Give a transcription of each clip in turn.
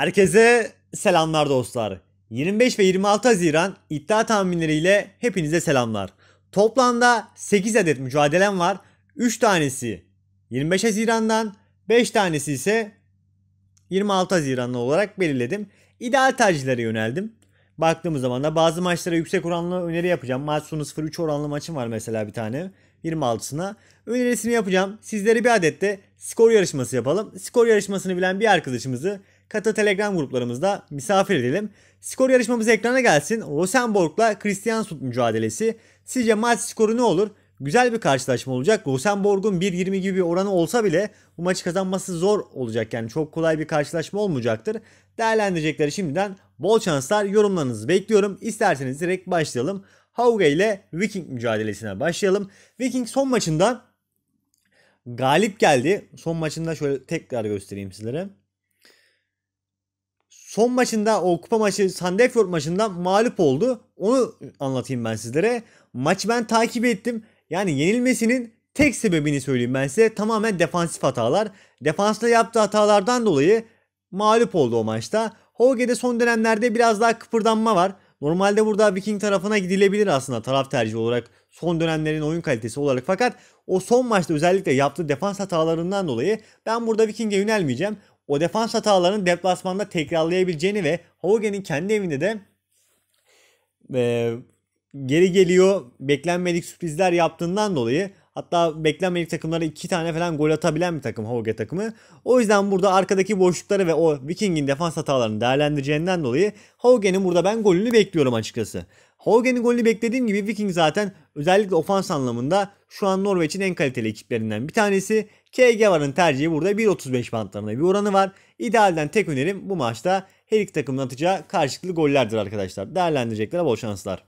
Herkese selamlar dostlar. 25 ve 26 Haziran iddia tahminleriyle hepinize selamlar. Toplamda 8 adet mücadelem var. 3 tanesi 25 Haziran'dan, 5 tanesi ise 26 Haziran'dan olarak belirledim. İdeal tercihlere yöneldim. Baktığımız zaman da bazı maçlara yüksek oranlı öneri yapacağım. Maç sonu 0-3 oranlı maçım var mesela bir tane. 26'sına. Önerisini yapacağım. Sizlere bir adet de skor yarışması yapalım. Skor yarışmasını bilen bir arkadaşımızı Kata Telegram gruplarımızda misafir edelim. Skor yarışmamız ekrana gelsin. Rosenborg'la Kristiansund mücadelesi. Sizce maç skoru ne olur? Güzel bir karşılaşma olacak. Rosenborg'un 1.20 gibi bir oranı olsa bile bu maçı kazanması zor olacak. Yani çok kolay bir karşılaşma olmayacaktır. Değerlendirecekleri şimdiden bol şanslar, yorumlarınızı bekliyorum. İsterseniz direkt başlayalım. Hauge ile Viking mücadelesine başlayalım. Viking son maçında galip geldi. Son maçında şöyle tekrar göstereyim sizlere. Son maçında, o kupa maçı Sandefjord maçında mağlup oldu. Onu anlatayım ben sizlere. Maçı ben takip ettim. Yani yenilmesinin tek sebebini söyleyeyim ben size. Tamamen defansif hatalar. Defansla yaptığı hatalardan dolayı mağlup oldu o maçta. Hauge'de son dönemlerde biraz daha kıpırdanma var. Normalde burada Viking tarafına gidilebilir aslında taraf tercihi olarak. Son dönemlerin oyun kalitesi olarak. Fakat o son maçta özellikle yaptığı defans hatalarından dolayı ben burada Viking'e yönelmeyeceğim. O defans hatalarının deplasmanda tekrarlayabileceğini ve Hauge'nin kendi evinde de geri geliyor, beklenmedik sürprizler yaptığından dolayı, hatta beklenmedik takımlara 2 tane falan gol atabilen bir takım Hauge takımı. O yüzden burada arkadaki boşlukları ve o Viking'in defans hatalarını değerlendireceğinden dolayı Hauge'nin burada ben golünü bekliyorum açıkçası. Hauge'nin golünü beklediğim gibi Viking zaten özellikle ofans anlamında şu an Norveç'in en kaliteli ekiplerinden bir tanesi. KG varın tercihi burada 1.35 bantlarında bir oranı var. İdealden tek önerim bu maçta her iki takımın atacağı karşılıklı gollerdir arkadaşlar. Değerlendirecekler, bol şanslar.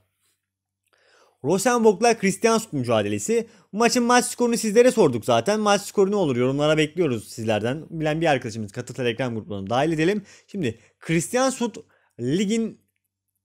Rosenborg'la Kristiansund mücadelesi. Maçın maç skorunu sizlere sorduk zaten. Maç skoru ne olur? Yorumlara bekliyoruz sizlerden. Bilen bir arkadaşımız Katıl Telegram gruplarına dahil edelim. Şimdi Kristiansund ligin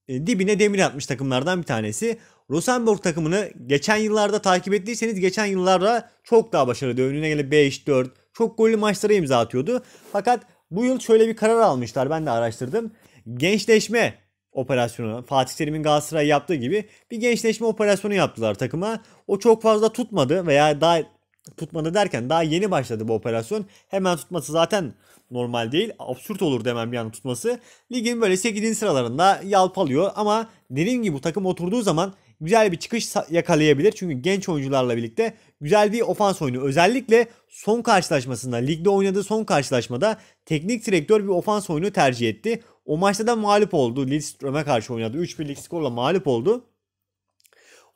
dibine demir atmış takımlardan bir tanesi. Rosenborg takımını geçen yıllarda takip ettiyseniz geçen yıllarda çok daha başarılıydı. Önüne gelip 5-4 çok gollü maçlara imza atıyordu. Fakat bu yıl şöyle bir karar almışlar. Ben de araştırdım. Gençleşme operasyonu, Fatih Terim'in Galatasaray'a yaptığı gibi bir gençleşme operasyonu yaptılar takıma. O çok fazla tutmadı veya daha tutmadı derken daha yeni başladı bu operasyon. Hemen tutması zaten normal değil. Absürt olur demem bir yana tutması. Ligin böyle 8. sıralarında yalpalıyor ama dediğim gibi bu takım oturduğu zaman güzel bir çıkış yakalayabilir. Çünkü genç oyuncularla birlikte güzel bir ofans oyunu. Özellikle son karşılaşmasında, ligde oynadığı son karşılaşmada teknik direktör bir ofans oyunu tercih etti. O maçta da mağlup oldu. Lidström'e karşı oynadı. 3-1'lik skorla mağlup oldu.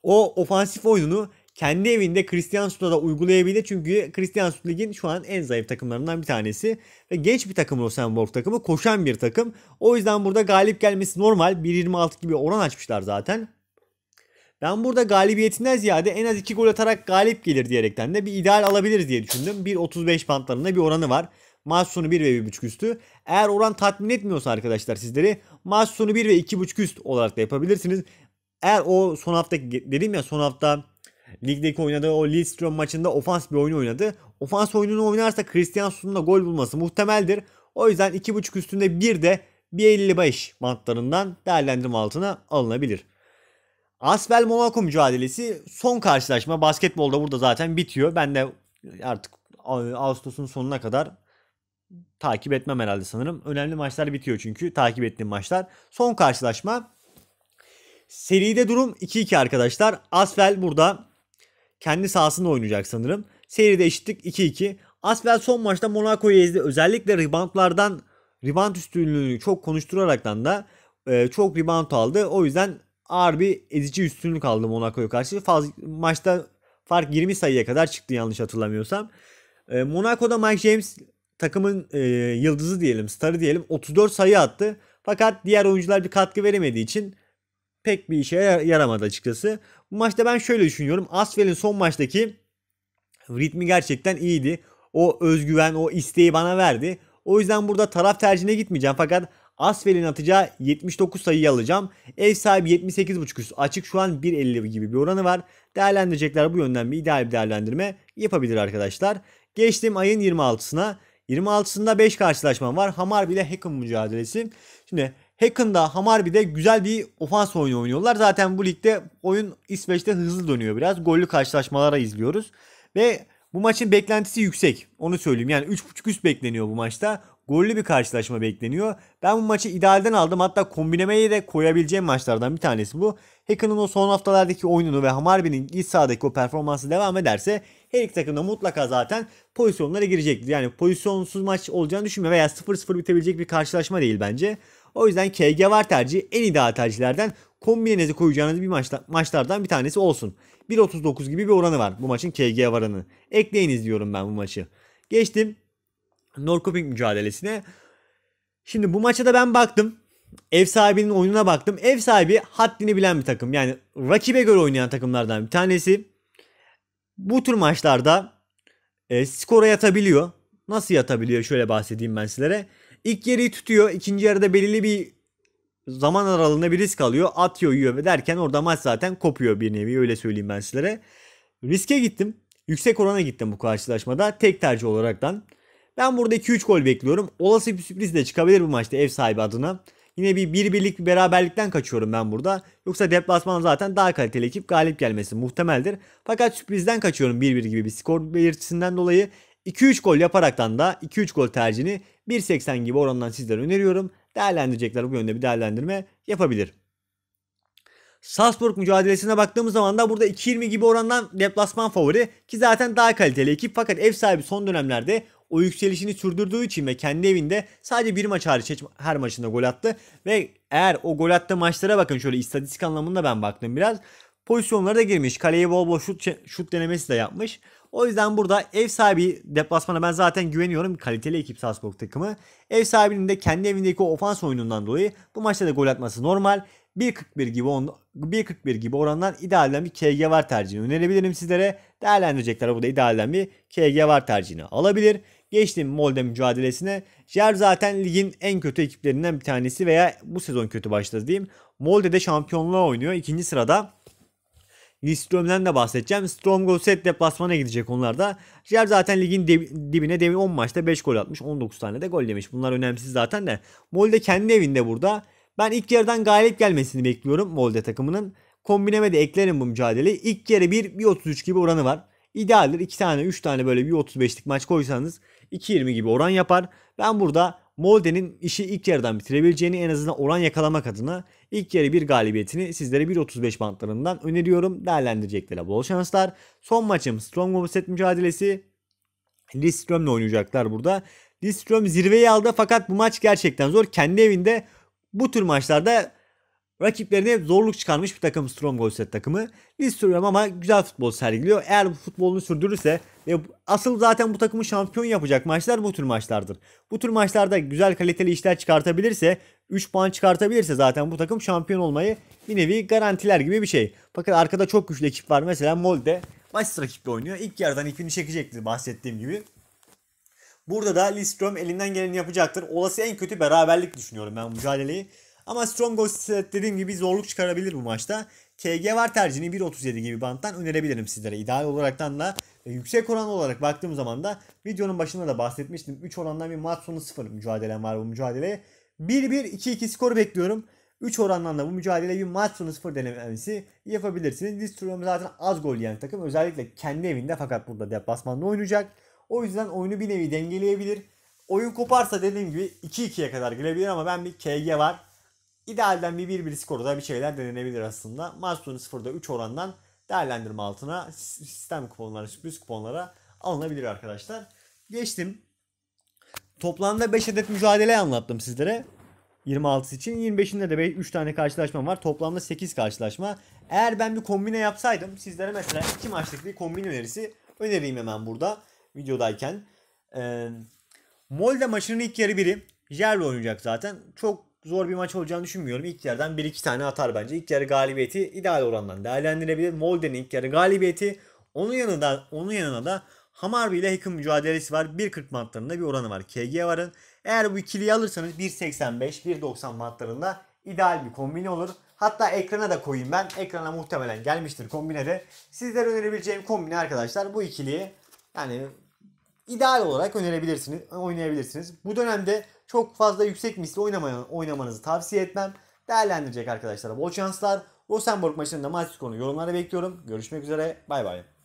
O ofansif oyununu kendi evinde Kristiansund'a da uygulayabilir. Çünkü Kristiansund ligin şu an en zayıf takımlarından bir tanesi. Ve genç bir takım Rosenborg takımı. Koşan bir takım. O yüzden burada galip gelmesi normal. 1.26 gibi oran açmışlar zaten. Ben burada galibiyetinden ziyade en az 2 gol atarak galip gelir diyerekten de bir ideal alabiliriz diye düşündüm. 1.35 bantlarında bir oranı var. Maç sonu 1 ve 1.5 üstü. Eğer oran tatmin etmiyorsa arkadaşlar sizleri maç sonu 1 ve 2.5 üst olarak da yapabilirsiniz. Eğer o son hafta dedim ya, son hafta ligdeki oynadığı o Lidström maçında ofans bir oyun oynadı. Ofans oyununu oynarsa Kristiansund'un da gol bulması muhtemeldir. O yüzden 2.5 üstünde bir de 1.55 bantlarından değerlendirme altına alınabilir. Asvel Monaco mücadelesi son karşılaşma. Basketbolda burada zaten bitiyor. Ben de artık Ağustos'un sonuna kadar takip etmem herhalde sanırım. Önemli maçlar bitiyor çünkü takip ettiğim maçlar. Son karşılaşma. Seride durum 2-2 arkadaşlar. Asvel burada kendi sahasında oynayacak sanırım. Seride eşitlik 2-2. Asvel son maçta Monaco'yu ezdi. Özellikle reboundlardan, rebound üstünlüğünü çok konuşturaraktan da çok rebound aldı. O yüzden ağır bir ezici üstünlük aldı Monaco'ya karşı. Maçta fark 20 sayıya kadar çıktı yanlış hatırlamıyorsam. Monaco'da Mike James takımın yıldızı diyelim, starı diyelim, 34 sayı attı. Fakat diğer oyuncular bir katkı veremediği için pek bir işe yaramadı açıkçası. Bu maçta ben şöyle düşünüyorum. Asfel'in son maçtaki ritmi gerçekten iyiydi. O özgüven, o isteği bana verdi. O yüzden burada taraf tercihine gitmeyeceğim. Fakat Asfel'in atacağı 79 sayıyı alacağım. Ev sahibi 78.5 üstü açık. Şu an 1.50 gibi bir oranı var. Değerlendirecekler bu yönden bir ideal bir değerlendirme yapabilir arkadaşlar. Geçtiğim ayın 26'sına. 26'sında 5 karşılaşmam var. Hammarby ile Häcken mücadelesi. Şimdi Häcken'da Hammarby'de güzel bir ofans oyunu oynuyorlar. Zaten bu ligde oyun İsveç'te hızlı dönüyor biraz. Gollü karşılaşmalara izliyoruz. Ve bu maçın beklentisi yüksek. Onu söyleyeyim. Yani 3.5 üst bekleniyor bu maçta. Gollü bir karşılaşma bekleniyor. Ben bu maçı idealden aldım. Hatta kombinemeyi de koyabileceğim maçlardan bir tanesi bu. Häcken'in o son haftalardaki oyununu ve Hammarby'nin iç sahadaki o performansı devam ederse her iki takımda mutlaka zaten pozisyonlara girecektir. Yani pozisyonsuz maç olacağını düşünmüyorum veya 0-0 bitebilecek bir karşılaşma değil bence. O yüzden KG var tercih en ideal tercihlerden, kombinenizi koyacağınız bir maçlardan bir tanesi olsun. 1.39 gibi bir oranı var bu maçın, KG varanı. Ekleyiniz diyorum ben bu maçı. Geçtim Norrköping mücadelesine. Şimdi bu maça da ben baktım. Ev sahibinin oyununa baktım. Ev sahibi haddini bilen bir takım. Yani rakibe göre oynayan takımlardan bir tanesi. Bu tür maçlarda skora yatabiliyor. Nasıl yatabiliyor? Şöyle bahsedeyim ben sizlere. İlk yarıyı tutuyor. İkinci yarıda belirli bir zaman aralığında bir risk alıyor. Atıyor, yiyor derken orada maç zaten kopuyor bir nevi. Öyle söyleyeyim ben sizlere. Riske gittim. Yüksek orana gittim bu karşılaşmada. Tek tercih olaraktan. Ben burada 2-3 gol bekliyorum. Olası bir sürpriz de çıkabilir bu maçta ev sahibi adına. Yine bir 1-1'lik bir beraberlikten kaçıyorum ben burada. Yoksa deplasman zaten daha kaliteli ekip, galip gelmesi muhtemeldir. Fakat sürprizden kaçıyorum 1-1 gibi bir skor belirtisinden dolayı. 2-3 gol yaparaktan da 2-3 gol tercihini 1.80 gibi orandan sizlere öneriyorum. Değerlendirecekler bu yönde bir değerlendirme yapabilir. Salzburg mücadelesine baktığımız zaman da burada 2.20 gibi orandan deplasman favori. Ki zaten daha kaliteli ekip, fakat ev sahibi son dönemlerde o yükselişini sürdürdüğü için ve kendi evinde sadece bir maç hariç her maçında gol attı. Ve eğer o gol attığı maçlara bakın, şöyle istatistik anlamında ben baktım biraz. Pozisyonlara da girmiş. Kaleye bol bol şut denemesi de yapmış. O yüzden burada ev sahibi deplasmana ben zaten güveniyorum. Kaliteli ekip Salzburg takımı. Ev sahibinin de kendi evindeki o ofans oyunundan dolayı bu maçta da gol atması normal. 1.41 gibi orandan idealden bir KG var tercihini önerebilirim sizlere. Değerlendirecekler burada idealden bir KG var tercihini alabilir. Geçtim Molde mücadelesine. Jær zaten ligin en kötü ekiplerinden bir tanesi veya bu sezon kötü başladı diyeyim. Molde'de şampiyonluğa oynuyor. 2. sırada. Lidström'den de bahsedeceğim. Strømsgodset deplasmana gidecek onlar da. Jær zaten ligin dibine demin 10 maçta 5 gol atmış. 19 tane de gol yemiş. Bunlar önemsiz zaten de. Molde kendi evinde burada. Ben ilk yarıdan galip gelmesini bekliyorum Molde takımının. Kombineme de eklerim bu mücadeleyi. İlk yarı 1.33 gibi oranı var. İdealdir. 2 tane 3 tane böyle 1.35'lik maç koysanız 2.20 gibi oran yapar. Ben burada Molde'nin işi ilk yarıdan bitirebileceğini, en azından oran yakalamak adına ilk yarı bir galibiyetini sizlere 1.35 bantlarından öneriyorum. Değerlendireceklere bol şanslar. Son maçım Strømsgodset mücadelesi. Lidström'le oynayacaklar burada. Lidström zirveyi aldı, fakat bu maç gerçekten zor. Kendi evinde bu tür maçlarda rakiplerine zorluk çıkarmış bir takım Strømsgodset takımı. Lidström ama güzel futbol sergiliyor. Eğer bu futbolunu sürdürürse ve asıl zaten bu takımı şampiyon yapacak maçlar bu tür maçlardır. Bu tür maçlarda güzel kaliteli işler çıkartabilirse, 3 puan çıkartabilirse zaten bu takım şampiyon olmayı bir nevi garantiler gibi bir şey. Fakat arkada çok güçlü ekip var. Mesela Molde maç rakiple oynuyor. İlk yarıdan ipini çekecektir bahsettiğim gibi. Burada da Lidström elinden geleni yapacaktır. Olası en kötü beraberlik düşünüyorum ben mücadeleyi. Ama Strømsgodset dediğim gibi zorluk çıkarabilir bu maçta. KG var tercihini 1.37 gibi banttan önerebilirim sizlere. İdeal olaraktan da yüksek oran olarak baktığım zaman da videonun başında da bahsetmiştim. 3 orandan bir maç sonu 0 mücadelem var bu mücadeleye. 1-1-2-2 skoru bekliyorum. 3 orandan da bu mücadeleye bir maç sonu 0 denemesi yapabilirsiniz. Lidström zaten az gol yiyen takım. Özellikle kendi evinde, fakat burada deplasmanda oynayacak. O yüzden oyunu bir nevi dengeleyebilir. Oyun koparsa dediğim gibi 2-2'ye kadar gelebilir ama ben bir KG var. İdealden bir 1-1 skorda bir şeyler denenebilir aslında. Maç sonu 0'da 3 orandan değerlendirme altına sistem kuponları, sürpriz kuponlara alınabilir arkadaşlar. Geçtim. Toplamda 5 adet mücadele anlattım sizlere. 26 için. 25'inde de 3 tane karşılaşmam var. Toplamda 8 karşılaşma. Eğer ben bir kombine yapsaydım sizlere mesela 2 maçlık bir kombine önerisi önereyim hemen burada videodayken. Molde maçının ilk yarı biri. Jær'le oynayacak zaten. Çok zor bir maç olacağını düşünmüyorum. İlk yerden 1-2 tane atar bence. İlk yarı galibiyeti ideal orandan değerlendirebilir. Molde'nin ilk yarı galibiyeti. Onun yanına da Hammarby ile Häcken mücadelesi var. 1.40 bantlarında bir oranı var. KG varın. Eğer bu ikiliyi alırsanız 1.85-1.90 bantlarında ideal bir kombine olur. Hatta ekrana da koyayım ben. Ekrana muhtemelen gelmiştir kombine de. Sizlere önerebileceğim kombine arkadaşlar bu ikiliyi. Yani ideal olarak oynayabilirsiniz. Bu dönemde çok fazla yüksek misli oynamanızı tavsiye etmem. Değerlendirecek arkadaşlar bol şanslar. Rosenborg maçında maç skorunu yorumlara bekliyorum. Görüşmek üzere. Bay bay.